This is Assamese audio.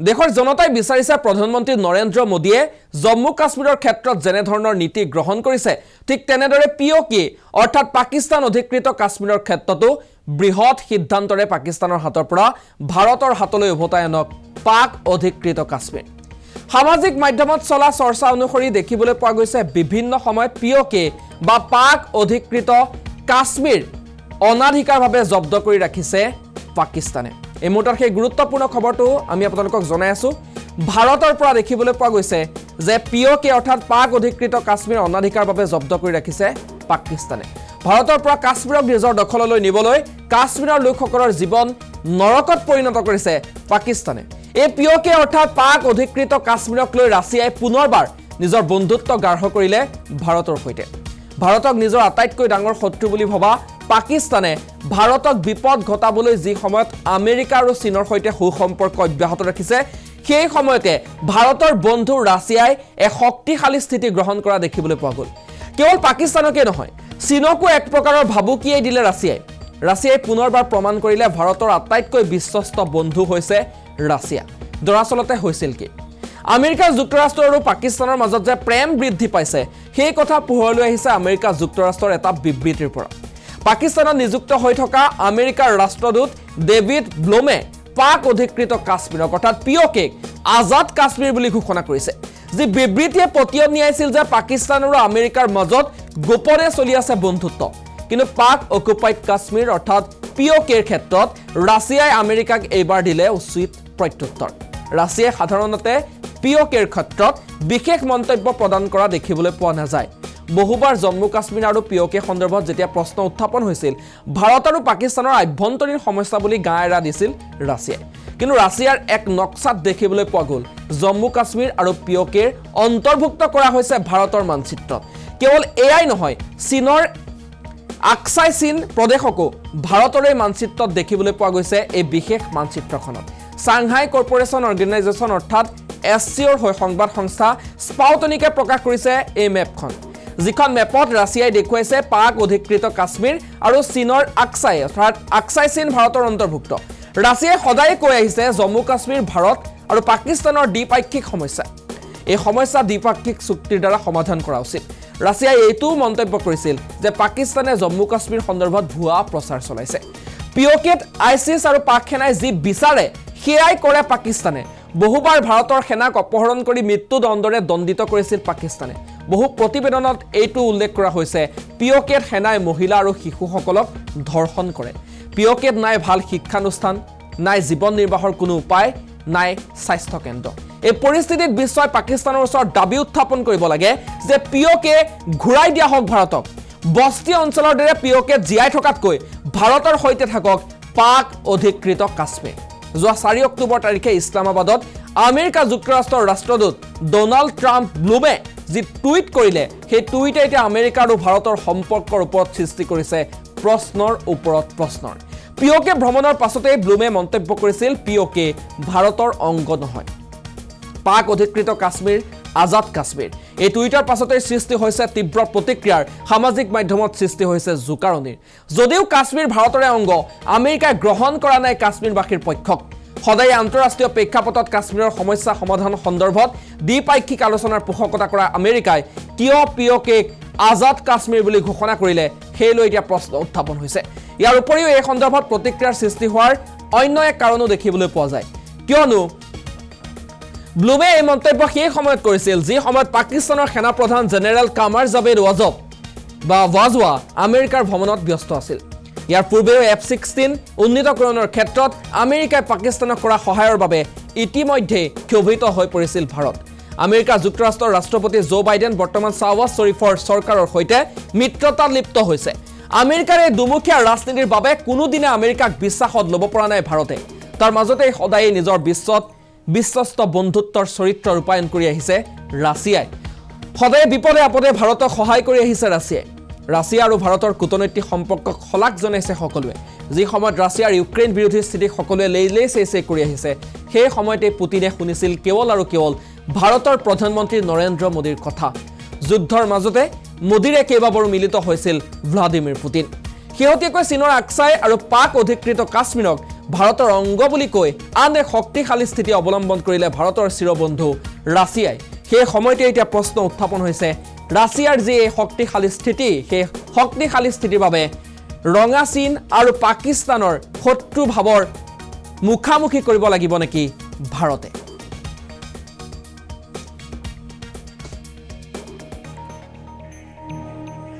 देशर जनताय विचारिছে प्रधानमंत्री नरेंद्र मोदी जम्मू काश्मीर क्षेत्र जेने धৰণৰ नीति ग्रहण करिছে ठीक तेनेदरे पीओके अर्थात पाकिस्तान अधिकृत काश्मीर क्षेत्रतो बृहत सिद्धान्तरे पाकिस्तानर हातर পৰা भारतर हातলৈ উভতাই আনক পাক অধিকৃত কাশ্মীৰ। সামাজিক মাধ্যমত চলা চৰ্চা অনুসৰি দেখিবলৈ পোৱা গৈছে বিভিন্ন সময়ত পীওকে বা পাক অধিকৃত কাশ্মীৰ অনাধিকাৰভাৱে জব্দ কৰি ৰাখিছে পাকিস্তানে। এই মুহূৰ্তৰ সেই গুৰুত্বপূৰ্ণ খবৰটো আমি আপোনালোকক জনাই আছো। ভাৰতৰ পৰা দেখিবলৈ পোৱা গৈছে যে পীওকে অৰ্থাৎ পাক অধিকৃত কাশ্মীৰ অনাধিকাৰভাৱে জব্দ কৰি ৰাখিছে পাকিস্তানে। भारतर पर काश्मीरक निजर दखलলৈ निবলৈ काश्मीर लोकসকলৰ जीवन नरकत परिणत কৰিছে पाकिस्ताने। ए पीओके अर्थात पाक अधिकृत काश्मीरक লৈ ৰাছিয়াই পুনৰবাৰ নিজৰ বন্ধুত্ব গাঢ় কৰিলে ভাৰতৰ সৈতে। ভাৰতক নিজৰ আটাইতকৈ ডাঙৰ শত্ৰু বুলি ভবা পাকিস্তানে ভাৰতক বিপদ ঘটাবলৈ যি সময়ত আমেৰিকা আৰু চীনৰ সৈতে সুসম্পৰ্ক অব্যাহত ৰাখিছে সেই সময়তে ভাৰতৰ বন্ধু ৰাছিয়াই এক শক্তিশালী স্থিতি গ্ৰহণ কৰা দেখিবলৈ পোৱা গ'ল। কেৱল পাকিস্তানকে নহয় চীনকো एक प्रकार भाबुकिए दिले रासियाई। रासियाई पुनर्बार प्रमाण करिले भारतर आटाइतकै विश्वस्त बंधु होइसे रासिया। दरासलते होइसिल कि अमेरिका जुक्तराष्ट्र और पाकिस्तानर मजत जे प्रेम बृद्धि पाइसे हेइ कथा पोहरलै आइसे अमेरिका जुक्तराष्ट्रर एटा बिबृतिर पर। पाकिस्तानत नियुक्त होइ থকা अमेरिकार राष्ट्रदूत डेविद ब्लोमे पाक अधिकृत काश्मीर अर्थात पीओके आजाद काश्मीर বুলি ঘোষণা কৰিছে। जी बिबृतिये पतियन नियाइसिल जे पाकिस्तान और अमेरिकार मजत गोपने चलि आछे बंधुत्व किन्तु पाक अकुपाइड काश्मीर अर्थात पीओकेर क्षेत्रत रासियाई अमेरिकाक एबार दिले उचित प्रत्युत्तर। रासियाई साधारणते पीओकेर क्षेत्रत विशेष मंतव्य प्रदान करा देखिबोले पोवा नाजाय। बहुबार जम्मू काश्मीर और पीओके सन्दर्भत जेतिया प्रश्न उत्थापन होइसिल भारत और पाकिस्तानर आभ्यंतरीण समस्या बुली गाँ एरा दिसिल रासियाई। किन्तु रासियार एक नक्सात देखिबोले पोवा ग'ल जम्मू काश्मीर और पीओकेर अंतर्भुक्त करा होइसे भारतर मानचित्रत। केवल एआई নহয় চীনৰ অক্সাই চিন প্ৰদেশকো ভাৰতৰ মানচিত্ৰত দেখিবলৈ পোৱা গৈছে। এই বিশেষ মানচিত্ৰখনত চাংহাই কৰ্পোৰেচন অৰ্গেনাইজেচন অৰ্থাৎ এছচিঅৰ হৈ সংবাদ সংস্থা স্পাউটনিকে প্ৰকাশ কৰিছে এই মেপখন, যিখন মেপত ৰাছিয়াই দেখুৱাইছে পাক অধিকৃত কাশ্মীৰ আৰু চীনৰ অক্সাই অৰ্থাৎ অক্সাই চিন ভাৰতৰ অন্তৰ্ভুক্ত। ৰাছিয়াই সদায় কৈ আহিছে জম্মু কাশ্মীৰ ভাৰত আৰু পাকিস্তানৰ দ্বিপাক্ষিক সমস্যা। এই সমস্যা দ্বিপাক্ষিক চুক্তিৰ দ্বাৰা সমাধান কৰা উচিত। रासियाई एतु मंतव्य करिसिल जे पाकिस्ताने जम्मू काश्मीर सन्दर्भत भुआ प्रचार चलाइसे। पीओकेत आईसिस और पाक सेनाय जी विचारे सेयाई करे पाकिस्ताने। बहुबार भारतर सेनाक अपहरण करी मृत्युदण्डरे दण्डित करिसिल पाकिस्ताने। बहु प्रतिवेदनत एतु उल्लेख करा होइसे पीओकेत सेनाय महिला और शिशुसकलक धर्षण करे। पीओकेत नाय भाल शिक्षानुष्ठान नाय जीवन निर्वाहर कोनो उपाय नाय स्वास्थ्य केन्द्र। এই পৰিস্থিতিত বিশ্বই পাকিস্তানৰ ওচৰত দাবী উত্থাপন কৰিব লাগে যে পীওকে ঘূৰাই দিয়া হওক ভাৰতক। বস্তি অঞ্চলৰ দৰে পীওকে জিয়াই থকাতকৈ ভাৰতৰ সৈতে থাকক পাক অধিকৃত কাশ্মীৰ। যোৱা ৪ অক্টোবৰ তাৰিখে ইছলামাবাদত আমেৰিকা যুক্তৰাষ্ট্ৰৰ ৰাষ্ট্ৰদূত ডোনাল্ড ট্ৰাম্প ব্লুমে যি টুইট কৰিলে সেই টুইটে এতিয়া আমেৰিকা আৰু ভাৰতৰ সম্পৰ্কৰ ওপৰত সৃষ্টি কৰিছে প্ৰশ্নৰ ওপৰত প্ৰশ্ন। পীওকে ভ্ৰমণৰ পাছতে ব্লুমে মন্তব্য কৰিছিল পীওকে ভাৰতৰ অংগ নহয় पाक अधिकृत काश्मीर आजाद काश्मीर। यह टुईटार पासते सृष्टि तीव्र प्रतिक्रियार सामाजिक माध्यम सृष्टि जोकारणीर। जदिव काश्मीर भारतरे अंग अमेरिकाय ग्रहण करा नाय काश्मीरवासीर पक्षक सदाय आंतरराष्ट्रीय प्रेक्षापटत काश्मीर समस्या समाधान सन्दर्भत द्विपाक्षिक आलोचनार पोषकता करा अमेरिकाय किय पीओके आजाद काश्मीर बुली घोषणा करिले हेइ लई प्रश्न उत्थापन होइसे। यार उपरिओ एइ सन्दर्भत प्रतिक्रियार सृष्टि होवार अन्य एक कारणो देखिबोले पोवा जाय। कियनो ब्लुमे এই মন্তব্য সেই সময়ত কৰিছিল যি সময়ত পাকিস্তানৰ সেনা প্ৰধান জেনেৰেল কামাৰ জাভেদ ওয়াজব বা ওয়াজৱা আমেৰিকাৰ ভ্ৰমণত ব্যস্ত আছিল। ইয়াৰ পূৰ্বেও F-16 উন্নীতকৰণৰ ক্ষেত্ৰত আমেৰিকাই পাকিস্তানক কৰা সহায়ৰ বাবে ইতিমধ্যে ক্ষোভিত হৈ পৰিছিল ভাৰত। আমেৰিকা যুক্তৰাষ্ট্ৰৰ ৰাষ্ট্ৰপতি জো বাইডেন বৰ্তমান শাহবাজ শৰীফৰ চৰকাৰৰ সৈতে মিত্ৰতাত লিপ্ত হৈছে। আমেৰিকাৰ এই দুমুখীয়া ৰাজনীতিৰ বাবে কোনোদিনে আমেৰিকাক বিশ্বাসত ল'ব পৰা নাই ভাৰতে। তাৰ মাজতে সদায় নিজৰ বিশ্বত বিশ্বস্ত বন্ধুত্বৰ চৰিত্ৰ ৰূপায়ণ কৰি আহিছে ৰাছিয়াই। সদায় বিপদে আপদে ভাৰতক সহায় কৰি আহিছে ৰাছিয়াই। ৰাছিয়া আৰু ভাৰতৰ কূটনৈতিক সম্পৰ্কক খলাক জনাইছে সকলোৱে। যি সময়ত ৰাছিয়াৰ ইউক্ৰেইন বিৰোধী স্থিতিক সকলোৱে লেইলেই চেই কৰি আহিছে সেই সময়তে পুতিনে শুনিছিল কেৱল আৰু কেৱল ভাৰতৰ প্ৰধানমন্ত্ৰী নৰেন্দ্ৰ মোদীৰ কথা। যুদ্ধৰ মাজতে মোদীৰে কেইবাবাৰো মিলিত হৈছিল व्लादिमीर पुतिन। শেহতীয়াকৈ চীনৰ অক্সাই আৰু পাক অধিকৃত কাশ্মীৰক भारतर अंग बुली কৈ आन एक शक्तिशाली स्थिति अवलम्बन करिले भारतर चिरबंधु रासियाय সেই সময়তে এটা प्रश्न उत्थापन হৈছে रासियार जे शक्तिशाली स्थिति সেই शक्तिशाली स्थिति বাবে रंगा चीन और पाकिस्तानर शत्रु भावर मुखामुखी কৰিব লাগিব নেকি ভাৰতে।